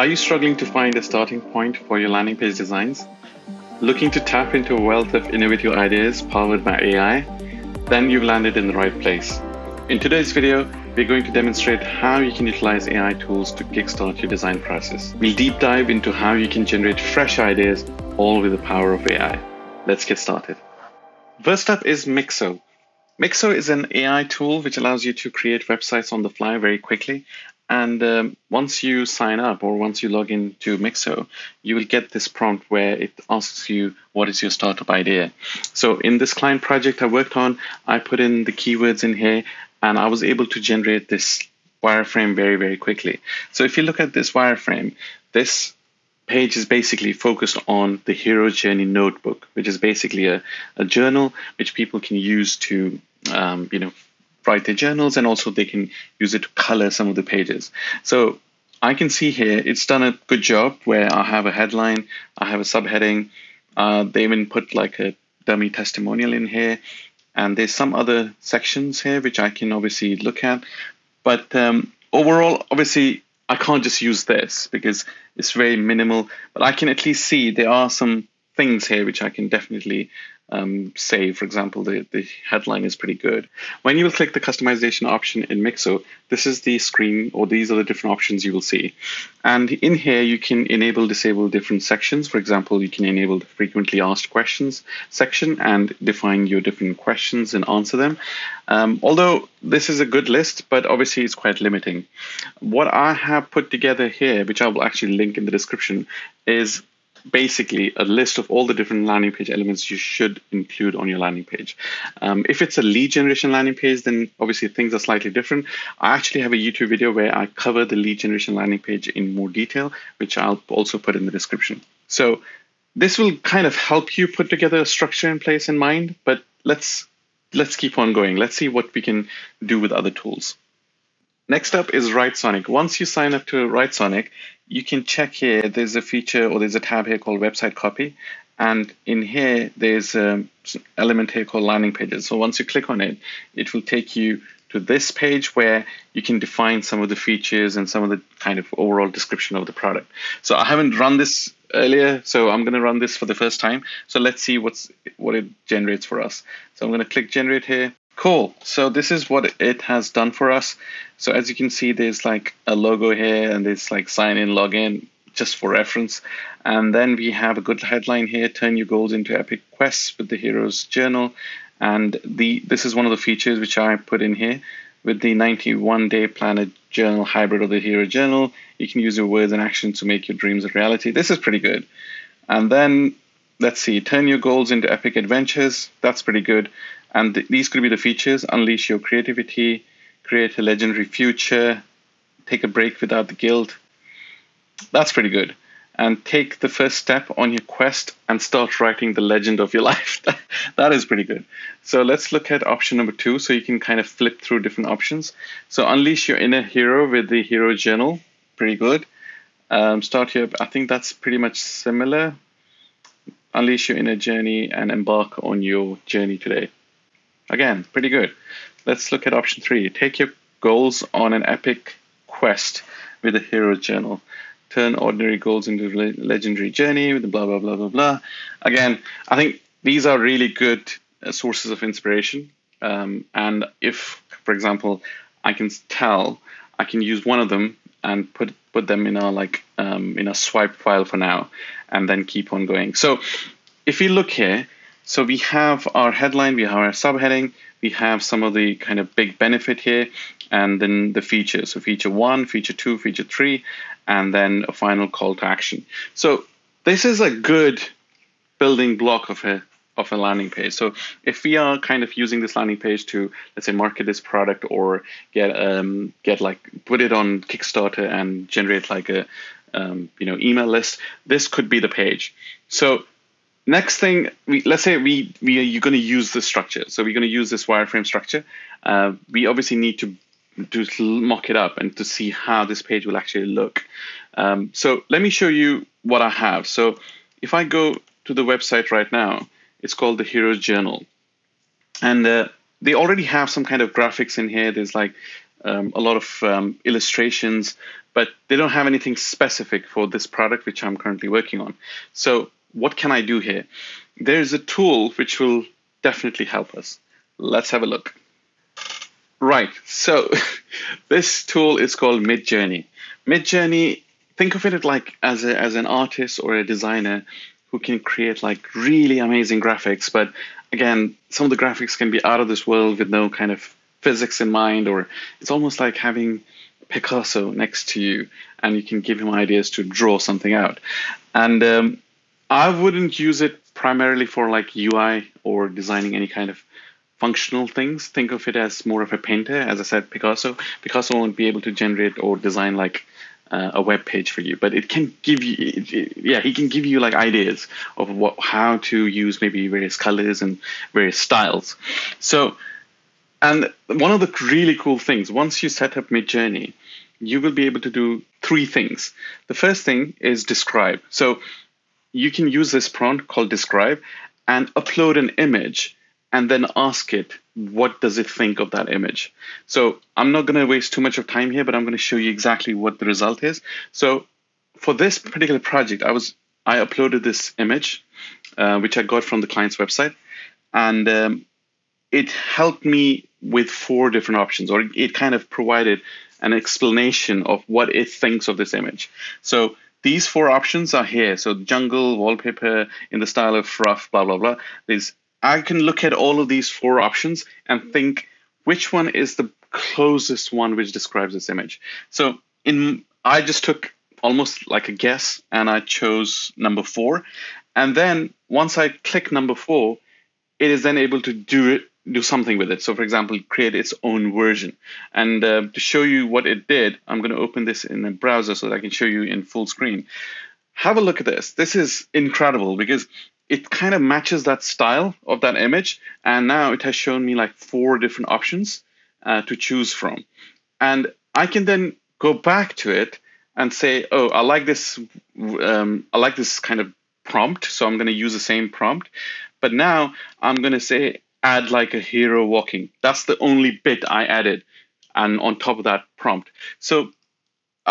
Are you struggling to find a starting point for your landing page designs? Looking to tap into a wealth of innovative ideas powered by AI? Then you've landed in the right place. In today's video, we're going to demonstrate how you can utilize AI tools to kickstart your design process. We'll deep dive into how you can generate fresh ideas, all with the power of AI. Let's get started. First up is Mixo. Mixo is an AI tool which allows you to create websites on the fly very quickly. And once you sign up or once you log into Mixo, you will get this prompt where it asks you, what is your startup idea? So in this client project I worked on, I put in the keywords in here and I was able to generate this wireframe very, very quickly. So if you look at this wireframe, this page is basically focused on the Hero Journey Notebook, which is basically a journal which people can use to, write their journals, and also they can use it to color some of the pages. So I can see here it's done a good job where I have a headline, I have a subheading, they even put like a dummy testimonial in here, and there's some other sections here which I can obviously look at. But overall, obviously I can't just use this because it's very minimal, but I can at least see there are some things here which I can definitely say, for example, the headline is pretty good. When you will click the customization option in Mixo, this is the screen, or these are the different options you will see. And in here, you can enable, disable different sections. For example, you can enable the frequently asked questions section and define your different questions and answer them. Although this is a good list, but obviously it's quite limiting. What I have put together here, which I will actually link in the description, is basically a list of all the different landing page elements you should include on your landing page. If it's a lead generation landing page, then obviously things are slightly different. I actually have a YouTube video where I cover the lead generation landing page in more detail, which I'll also put in the description. So this will kind of help you put together a structure in place in mind, but let's keep on going. Let's see what we can do with other tools. Next up is WriteSonic. Once you sign up to WriteSonic, you can check here, there's a feature or there's a tab here called website copy. And in here, there's an element here called landing pages. So once you click on it, it will take you to this page where you can define some of the features and some of the kind of overall description of the product. So I haven't run this earlier, so I'm gonna run this for the first time. So let's see what it generates for us. So I'm gonna click generate here. Cool, so this is what it has done for us. So as you can see, there's like a logo here and there's like sign in, log in, just for reference. And then we have a good headline here, turn your goals into epic quests with the hero's journal. And this is one of the features which I put in here with the 91-day planet journal hybrid of the hero journal. You can use your words and actions to make your dreams a reality. This is pretty good. And then let's see, turn your goals into epic adventures. That's pretty good. And these could be the features: unleash your creativity, create a legendary future, take a break without the guilt. That's pretty good. And take the first step on your quest and start writing the legend of your life. That is pretty good. So let's look at option number 2. So you can kind of flip through different options. So unleash your inner hero with the hero journal. Pretty good. Start here. I think that's pretty much similar. Unleash your inner journey and embark on your journey today. Again, pretty good. Let's look at option 3. Take your goals on an epic quest with a hero journal. Turn ordinary goals into a legendary journey with the blah, blah, blah, blah, blah. Again, I think these are really good sources of inspiration. And if, for example, I can tell, I can use one of them and put them in our in a swipe file for now, and then keep on going. So if you look here, so we have our headline, we have our subheading, we have some of the kind of big benefit here, and then the features. So feature 1, feature 2, feature 3, and then a final call to action. So this is a good building block of a landing page. So if we are kind of using this landing page to, let's say, market this product or put it on Kickstarter and generate like a email list, this could be the page. So next thing, let's say you're going to use this structure. So we're going to use this wireframe structure. We obviously need to mock it up and to see how this page will actually look. So let me show you what I have. So if I go to the website right now, it's called the Hero Journal. And they already have some kind of graphics in here. There's like a lot of illustrations. but they don't have anything specific for this product which I'm currently working on. So what can I do here? There's a tool which will definitely help us. Let's have a look. Right, so this tool is called MidJourney. MidJourney, think of it like as an artist or a designer who can create like really amazing graphics. But again, some of the graphics can be out of this world with no kind of physics in mind, or it's almost like having Picasso next to you and you can give him ideas to draw something out. And I wouldn't use it primarily for like UI or designing any kind of functional things. Think of it as more of a painter. As I said, Picasso won't be able to generate or design like a web page for you, but it can give you, he can give you like ideas of how to use maybe various colors and various styles. So, and one of the really cool things, once you set up MidJourney, you will be able to do three things. The first thing is describe. So you can use this prompt called describe and upload an image, and then ask it, what does it think of that image? So I'm not going to waste too much of time here, but I'm going to show you exactly what the result is. So for this particular project, I uploaded this image, which I got from the client's website. And it helped me with four different options, or it kind of provided an explanation of what it thinks of this image. So these four options are here. So jungle, wallpaper, in the style of rough, blah, blah, blah. I can look at all of these four options and think which one is the closest one which describes this image. So I just took almost like a guess and I chose number four. And then once I click number four, it is then able to do something with it. So for example, create its own version. And to show you what it did, I'm going to open this in a browser so that I can show you in full screen. Have a look at this. This is incredible because it kind of matches that style of that image. And now it has shown me like four different options to choose from. And I can then go back to it and say, oh, I like this kind of prompt. So I'm going to use the same prompt. But now I'm going to say, add like a hero walking. That's the only bit I added. And on top of that prompt. So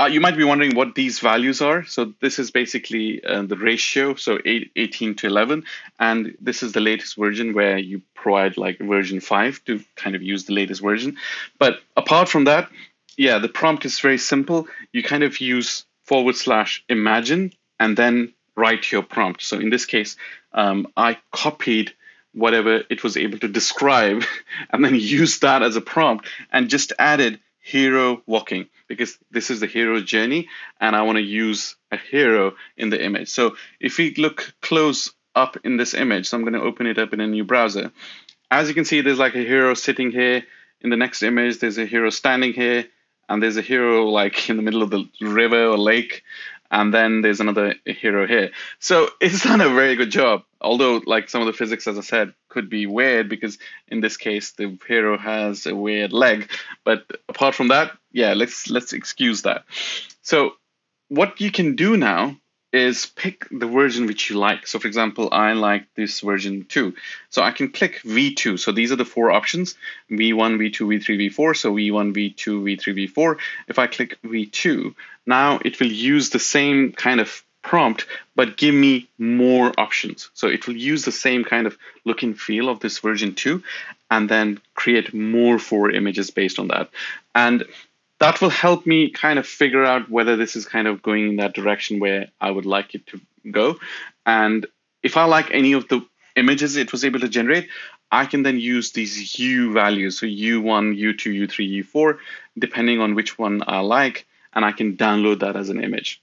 you might be wondering what these values are. So this is basically the ratio, so 18 to 11. And this is the latest version where you provide like version 5 to kind of use the latest version. But apart from that, yeah, the prompt is very simple. You kind of use / imagine and then write your prompt. So in this case, I copied whatever it was able to describe and then used that as a prompt and just added hero walking, because this is the hero journey and I want to use a hero in the image. So if we look close up in this image, so I'm going to open it up in a new browser. As you can see, there's like a hero sitting here. In the next image, there's a hero standing here, and there's a hero like in the middle of the river or lake. And then there's another hero here. So it's done a very good job. Although like some of the physics, as I said, could be weird because in this case, the hero has a weird leg. But apart from that, yeah, let's excuse that. So what you can do now is pick the version which you like. So for example, I like this version 2. So I can click V2. So these are the four options, V1, V2, V3, V4. So V1, V2, V3, V4. If I click V2, now it will use the same kind of prompt, but give me more options. So it will use the same kind of look and feel of this version 2, and then create more four images based on that. And that will help me kind of figure out whether this is kind of going in that direction where I would like it to go. And if I like any of the images it was able to generate, I can then use these U values. So U1, U2, U3, U4, depending on which one I like, and I can download that as an image.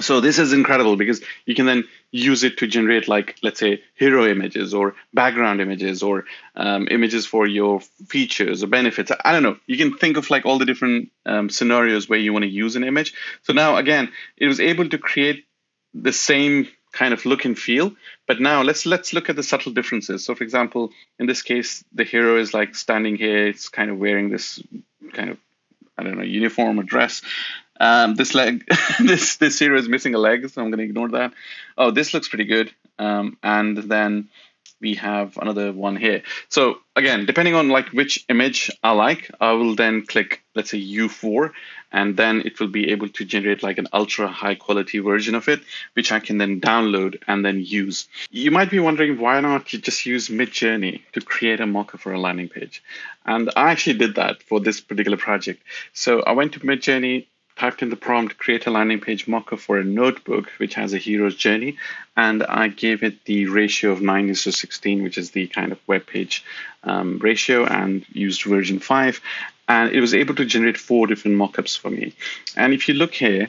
So this is incredible because you can then use it to generate like, let's say, hero images or background images or images for your features or benefits. I don't know. You can think of like all the different scenarios where you want to use an image. So now, again, it was able to create the same kind of look and feel. But now let's look at the subtle differences. So, for example, in this case, the hero is like standing here. It's kind of wearing this kind of, I don't know, uniform or dress. This leg, this hero is missing a leg, so I'm going to ignore that. Oh, this looks pretty good. And then we have another one here. So again, depending on like which image I like, I will then click, let's say U4, and then it will be able to generate like an ultra high quality version of it, which I can then download and then use. You might be wondering, why not you just use MidJourney to create a mock-up for a landing page? And I actually did that for this particular project. So I went to MidJourney, typed in the prompt, create a landing page mock-up for a notebook, which has a hero's journey, and I gave it the ratio of 9:16, which is the kind of web page ratio, and used version 5. And it was able to generate 4 different mock-ups for me. And if you look here,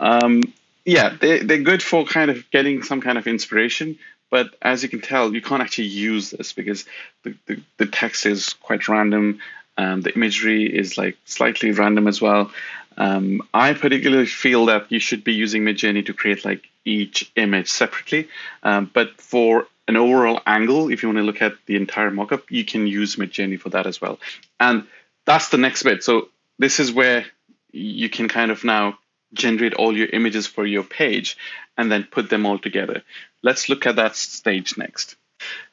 they're good for kind of getting some kind of inspiration, but as you can tell, you can't actually use this because the text is quite random. The imagery is like slightly random as well. I particularly feel that you should be using MidJourney to create like each image separately. But for an overall angle, if you want to look at the entire mockup, you can use MidJourney for that as well. And that's the next bit. So this is where you can kind of now generate all your images for your page and then put them all together. Let's look at that stage next.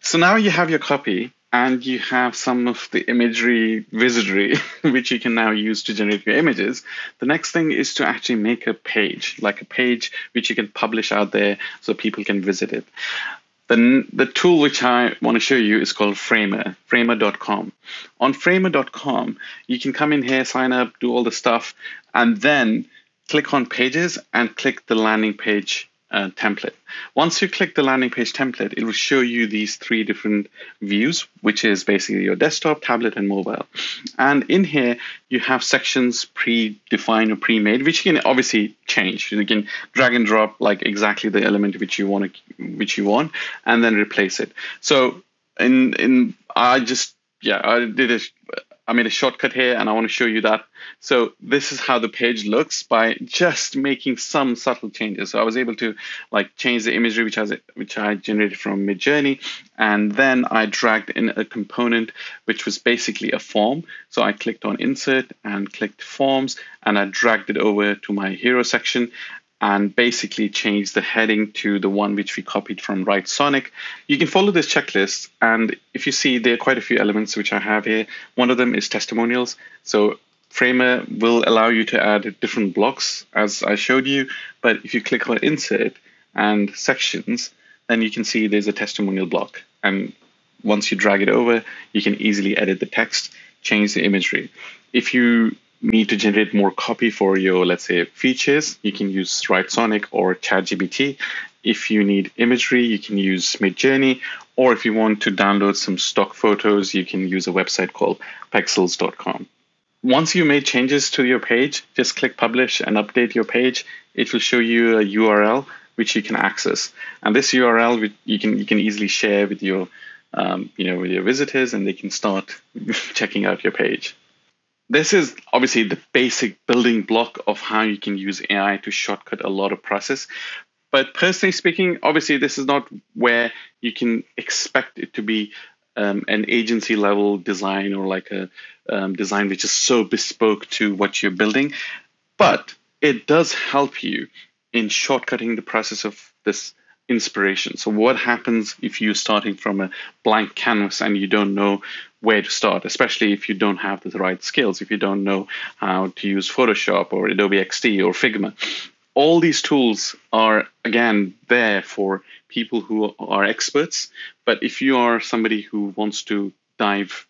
So now you have your copy, and you have some of the imagery wizardry, which you can now use to generate your images. The next thing is to actually make a page, like a page which you can publish out there so people can visit it. The tool which I want to show you is called Framer, framer.com. On framer.com, you can come in here, sign up, do all the stuff, and then click on pages and click the landing page template. Once you click the landing page template, it will show you these 3 different views, which is basically your desktop, tablet, and mobile. And in here, you have sections predefined or pre-made, which you can obviously change. You can drag and drop like exactly the element which you want, and then replace it. So I made a shortcut here, and I want to show you that. So this is how the page looks by just making some subtle changes. So I was able to like change the imagery which I generated from MidJourney, and then I dragged in a component which was basically a form. So I clicked on Insert and clicked Forms, and I dragged it over to my hero section and basically change the heading to the one which we copied from WriteSonic. You can follow this checklist, and if you see, there are quite a few elements which I have here. One of them is testimonials. So Framer will allow you to add different blocks, as I showed you, but if you click on Insert and Sections, then you can see there's a testimonial block. And once you drag it over, you can easily edit the text, change the imagery. If you need to generate more copy for your, let's say, features, you can use WriteSonic or ChatGPT. If you need imagery, you can use MidJourney, or if you want to download some stock photos, you can use a website called pexels.com. Once you made changes to your page, just click Publish and update your page. It will show you a URL which you can access, and this URL you can easily share with your with your visitors, and they can start checking out your page. This is obviously the basic building block of how you can use AI to shortcut a lot of process. But personally speaking, obviously this is not where you can expect it to be an agency level design or like a design which is so bespoke to what you're building. But it does help you in shortcutting the process of this inspiration. So what happens if you're starting from a blank canvas and you don't know where to start, especially if you don't have the right skills, if you don't know how to use Photoshop or Adobe XD or Figma? All these tools are, again, there for people who are experts. But if you are somebody who wants to dive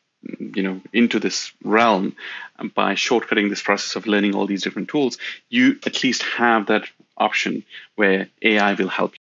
into this realm, and by shortcutting this process of learning all these different tools, you at least have that option where AI will help you.